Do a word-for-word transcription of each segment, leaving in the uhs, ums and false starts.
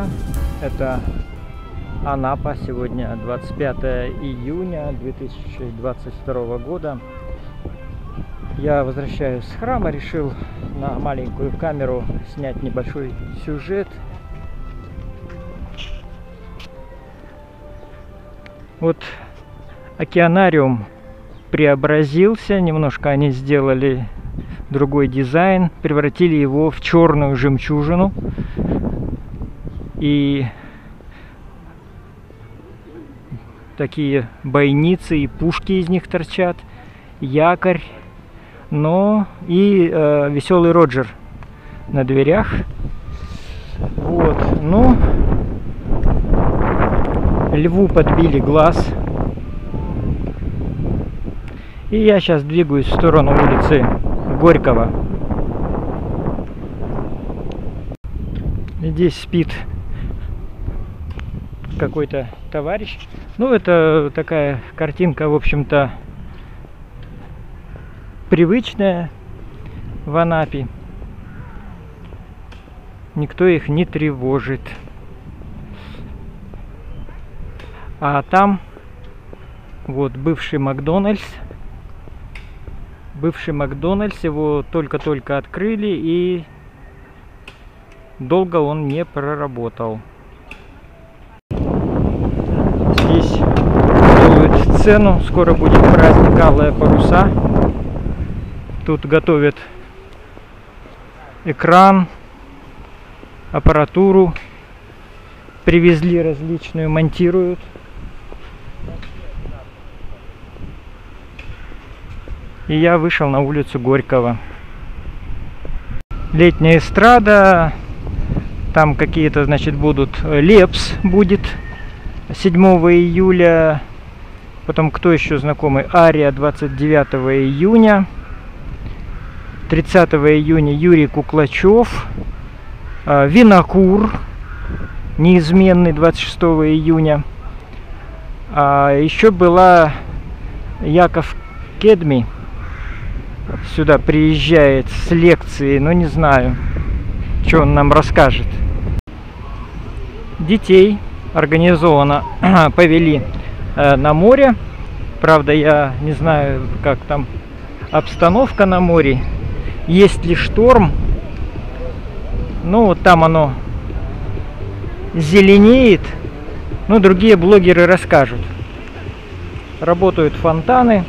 друзья, это Анапа. Сегодня двадцать пятое июня две тысячи двадцать второго года. Я возвращаюсь с храма, решил на маленькую камеру снять небольшой сюжет. Вот океанариум преобразился, немножко они сделали другой дизайн, превратили его в черную жемчужину. И такие бойницы и пушки из них торчат, якорь, но и э, веселый Роджер на дверях. Вот, ну, льву подбили глаз. И я сейчас двигаюсь в сторону улицы Горького. Здесь спит какой-то товарищ. Ну, это такая картинка, в общем-то, привычная в Анапе. Никто их не тревожит. А там вот бывший Макдональдс. Бывший Макдональдс, его только-только открыли, и долго он не проработал. Здесь делают сцену, скоро будет праздник Алая Паруса. Тут готовят экран, аппаратуру, привезли различную, монтируют. И я вышел на улицу Горького. Летняя эстрада. Там какие-то, значит, будут... Лепс будет седьмого июля. Потом, кто еще знакомый? Ария двадцать девятого июня. тридцатого июня Юрий Куклачев. Винокур. Неизменный двадцать шестого июня. А еще была Яков Кедми. Сюда приезжает с лекции, но не знаю, что он нам расскажет. Детей организованно повели на море. Правда, я не знаю, как там обстановка на море. Есть ли шторм? Ну, вот там оно зеленеет. Ну, другие блогеры расскажут. Работают фонтаны.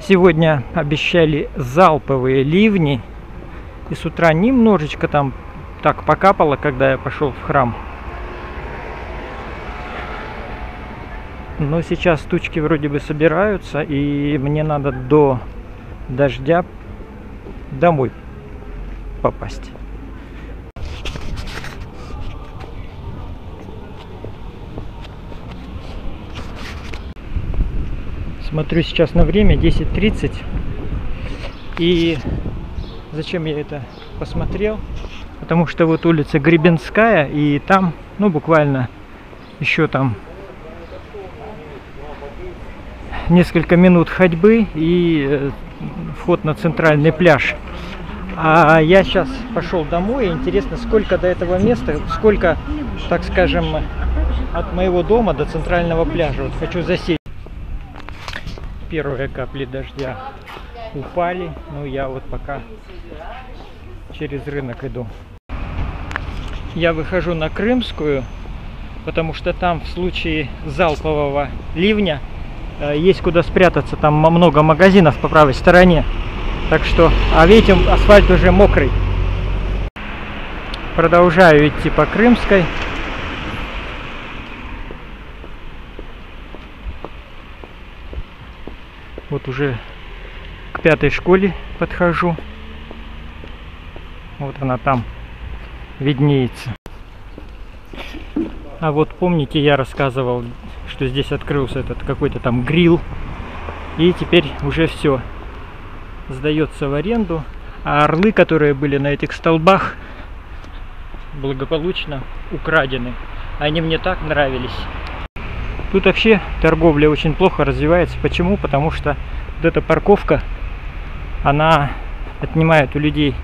Сегодня обещали залповые ливни, и с утра немножечко там так покапало, когда я пошел в храм. Но сейчас тучки вроде бы собираются, и мне надо до дождя домой попасть. Смотрю сейчас на время, десять тридцать. И зачем я это посмотрел? Потому что вот улица Гребенская, и там, ну, буквально еще там несколько минут ходьбы и вход на центральный пляж. А я сейчас пошел домой, и интересно, сколько до этого места, сколько, так скажем, от моего дома до центрального пляжа. Вот хочу засесть. Первые капли дождя упали, но я вот пока через рынок иду. Я выхожу на Крымскую, потому что там в случае залпового ливня есть куда спрятаться. Там много магазинов по правой стороне. Так что, а видите, асфальт уже мокрый. Продолжаю идти по Крымской. Вот уже к пятой школе подхожу. Вот она там виднеется. А вот помните, я рассказывал, что здесь открылся этот какой-то там гриль. И теперь уже все сдается в аренду. А орлы, которые были на этих столбах, благополучно украдены. Они мне так нравились. Тут вообще торговля очень плохо развивается. Почему? Потому что вот эта парковка она отнимает у людей,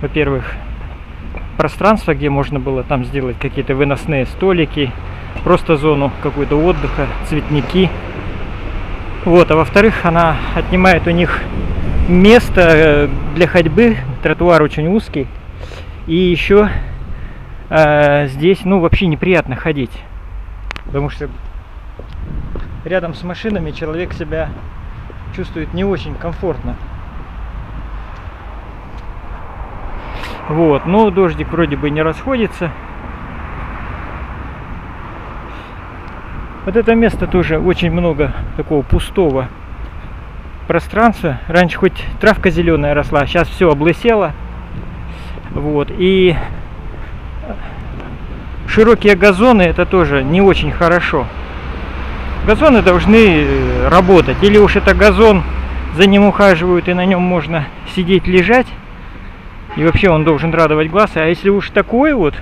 во-первых, пространство, где можно было там сделать какие-то выносные столики, просто зону какую-то отдыха, цветники. Вот, а во-вторых, она отнимает у них место для ходьбы, тротуар очень узкий, и еще э, здесь, ну, вообще неприятно ходить, потому что рядом с машинами человек себя чувствует не очень комфортно. Вот, но дождик вроде бы не расходится. Вот это место тоже очень много такого пустого пространства. Раньше хоть травка зеленая росла, сейчас все облысело. Вот, и широкие газоны — это тоже не очень хорошо. Газоны должны работать. Или уж это газон, за ним ухаживают, и на нем можно сидеть, лежать. И вообще он должен радовать глаз. А если уж такой вот,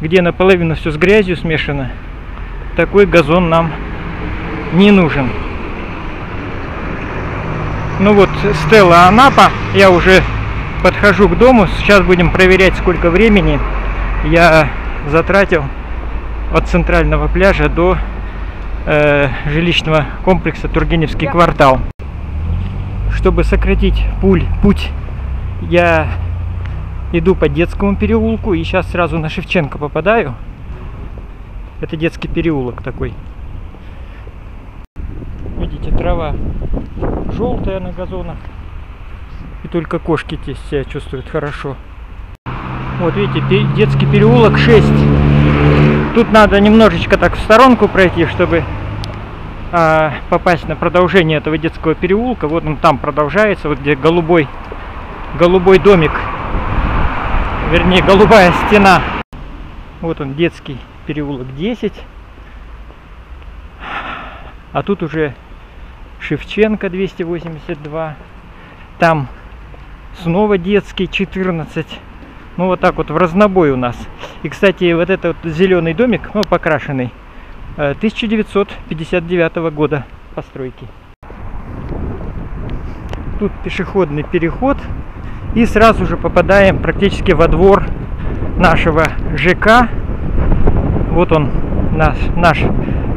где наполовину все с грязью смешано, такой газон нам не нужен. Ну вот, Стелла Анапа. Я уже подхожу к дому. Сейчас будем проверять, сколько времени я затратил от центрального пляжа до э, жилищного комплекса Тургеневский квартал. Чтобы сократить пуль, путь, я иду по Детскому переулку и сейчас сразу на Шевченко попадаю. Это Детский переулок такой. Видите, трава желтая на газонах. И только кошки здесь себя чувствуют хорошо. Вот видите, Детский переулок шесть. Тут надо немножечко так в сторонку пройти, чтобы а, попасть на продолжение этого Детского переулка. Вот он там продолжается, вот где голубой, голубой домик. Вернее, голубая стена. Вот он, Детский переулок десять. А тут уже Шевченко двести восемьдесят два. Там снова Детский четырнадцать. Ну вот так вот в разнобой у нас. И, кстати, вот этот вот зеленый домик, ну, покрашенный, тысяча девятьсот пятьдесят девятого года постройки. Тут пешеходный переход. И сразу же попадаем практически во двор нашего ЖК. Вот он, наш, наш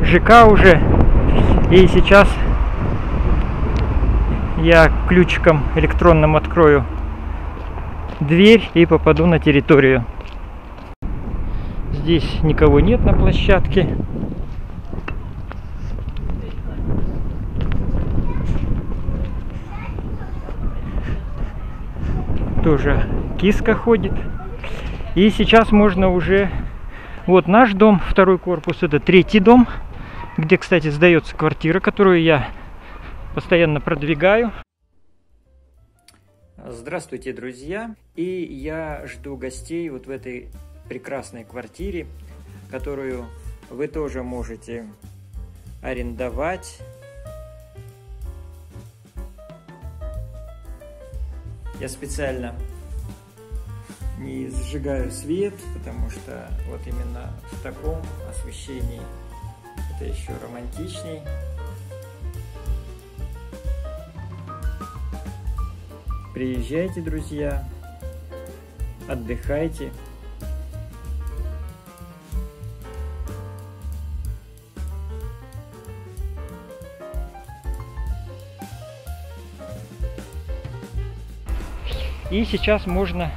ЖК уже. И сейчас я ключиком электронным открою дверь и попаду на территорию. Здесь никого нет на площадке. Тоже киска ходит. И сейчас можно уже... Вот наш дом, второй корпус, это третий дом, где, кстати, сдается квартира, которую я постоянно продвигаю. Здравствуйте, друзья! И я жду гостей вот в этой прекрасной квартире, которую вы тоже можете арендовать. Я специально не зажигаю свет, потому что вот именно в таком освещении это еще романтичней. Приезжайте, друзья, отдыхайте. И сейчас можно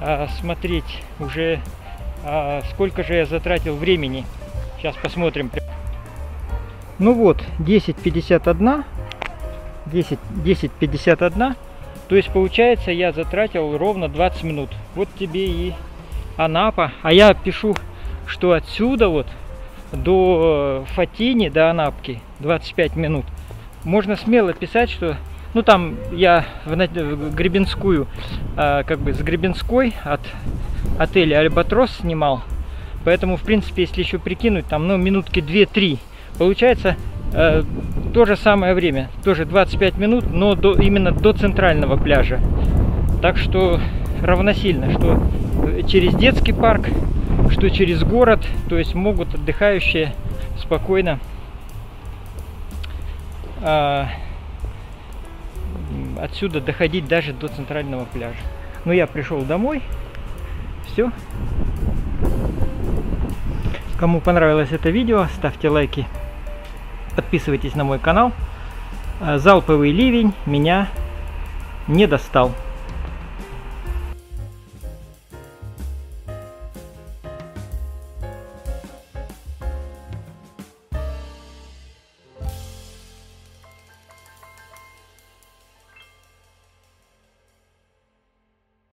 а, смотреть уже, а, сколько же я затратил времени. Сейчас посмотрим. Ну вот, десять пятьдесят один. десять пятьдесят один. То есть, получается, я затратил ровно двадцать минут. Вот тебе и Анапа. А я пишу, что отсюда вот до Фатини, до Анапки, двадцать пять минут. Можно смело писать, что... Ну, там я в, в Гребенскую, э, как бы с Гребенской от отеля Альбатрос снимал. Поэтому, в принципе, если еще прикинуть, там, ну, минутки две-три, получается э, то же самое время, тоже двадцать пять минут, но до, именно до центрального пляжа. Так что равносильно, что через детский парк, что через город, то есть могут отдыхающие спокойно... Э, отсюда доходить даже до центрального пляжа. Но я пришел домой. Все. Кому понравилось это видео, ставьте лайки, подписывайтесь на мой канал. Залповый ливень меня не достал.